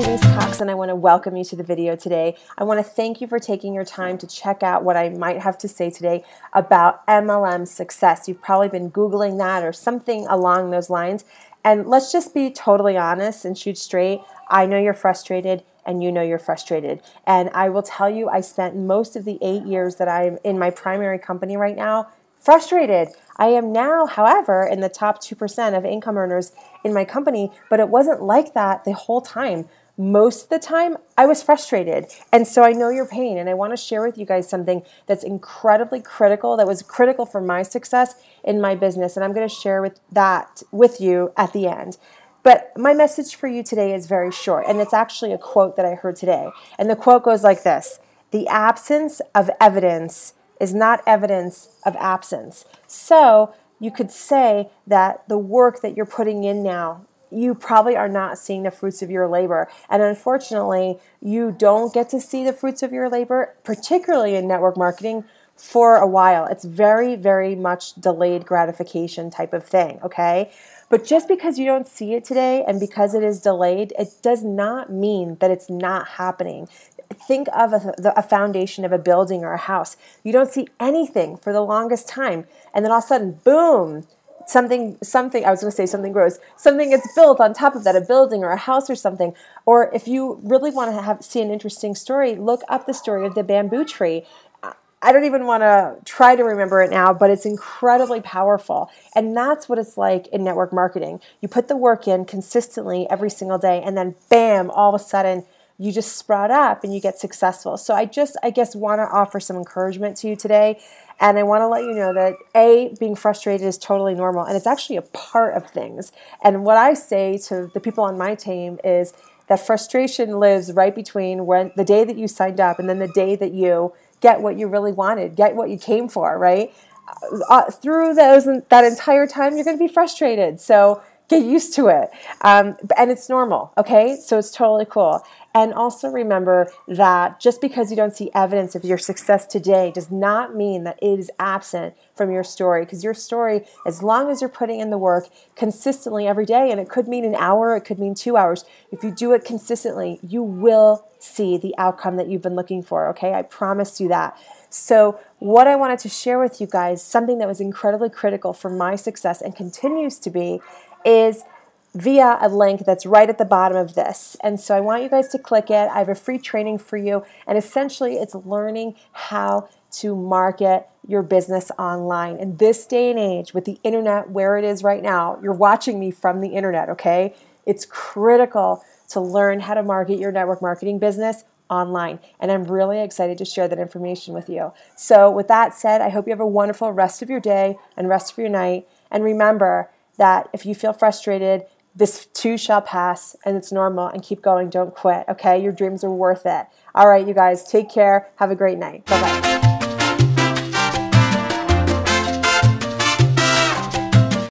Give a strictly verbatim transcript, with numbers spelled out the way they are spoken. Denise Cox, and I want to welcome you to the video today. I want to thank you for taking your time to check out what I might have to say today about M L M success. You've probably been Googling that or something along those lines. And let's just be totally honest and shoot straight. I know you're frustrated, and you know you're frustrated. And I will tell you, I spent most of the eight years that I'm in my primary company right now frustrated. I am now, however, in the top two percent of income earners in my company, but it wasn't like that the whole time. Most of the time, I was frustrated. And so I know your pain, and I want to share with you guys something that's incredibly critical, that was critical for my success in my business, and I'm going to share with that with you at the end. But my message for you today is very short, and it's actually a quote that I heard today. And the quote goes like this: the absence of evidence is not evidence of absence. So you could say that the work that you're putting in now, you probably are not seeing the fruits of your labor. And unfortunately, you don't get to see the fruits of your labor, particularly in network marketing, for a while. It's very, very much delayed gratification type of thing, okay? But just because you don't see it today and because it is delayed, it does not mean that it's not happening. Think of a, a foundation of a building or a house. You don't see anything for the longest time, and then all of a sudden, boom, something, something, I was going to say something gross, something gets built on top of that, a building or a house or something. Or if you really want to have, see an interesting story, look up the story of the bamboo tree. I don't even want to try to remember it now, but it's incredibly powerful. And that's what it's like in network marketing. You put the work in consistently every single day, and then bam, all of a sudden you just sprout up and you get successful. So I just, I guess, want to offer some encouragement to you today. And I want to let you know that A, being frustrated is totally normal, and it's actually a part of things. And what I say to the people on my team is that frustration lives right between when the day that you signed up and then the day that you get what you really wanted, get what you came for, right? Uh, through those, that entire time, you're going to be frustrated. So get used to it. Um, and it's normal, okay? So it's totally cool. And also remember that just because you don't see evidence of your success today does not mean that it is absent from your story, because your story, as long as you're putting in the work consistently every day, and it could mean an hour, it could mean two hours, if you do it consistently, you will see the outcome that you've been looking for, okay? I promise you that. So what I wanted to share with you guys, something that was incredibly critical for my success and continues to be, is via a link that's right at the bottom of this. And so I want you guys to click it. I have a free training for you, and essentially it's learning how to market your business online. In this day and age, with the internet where it is right now, you're watching me from the internet, okay? It's critical to learn how to market your network marketing business online. And I'm really excited to share that information with you. So with that said, I hope you have a wonderful rest of your day and rest of your night. And remember that if you feel frustrated, this too shall pass, and it's normal, and keep going, don't quit, okay? Your dreams are worth it. All right, you guys, take care. Have a great night. Bye-bye.